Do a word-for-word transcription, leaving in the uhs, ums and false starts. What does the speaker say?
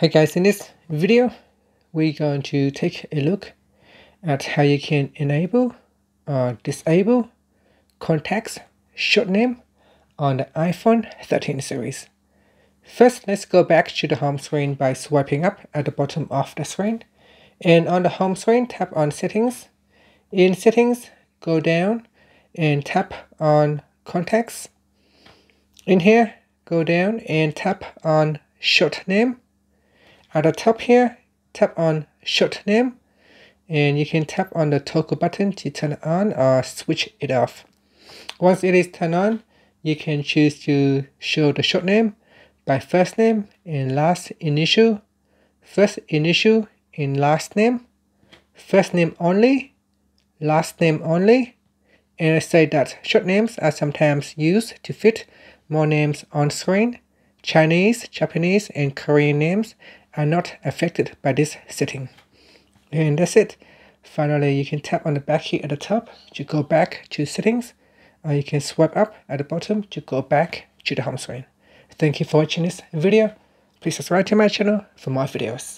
Hey guys, in this video we're going to take a look at how you can enable or disable contacts short name on the iPhone thirteen series. First, let's go back to the home screen by swiping up at the bottom of the screen, and on the home screen tap on settings. In settings, go down and tap on contacts. In here, go down and tap on short name. At the top here, tap on short name, and you can tap on the toggle button to turn it on or switch it off. Once it is turned on, you can choose to show the short name by first name and last initial, first initial and last name, first name only, last name only, and I say that short names are sometimes used to fit more names on screen. Chinese, Japanese, and Korean names are not affected by this setting. And that's it. Finally, you can tap on the back here at the top to go back to settings, or you can swipe up at the bottom to go back to the home screen. Thank you for watching this video. Please subscribe to my channel for more videos.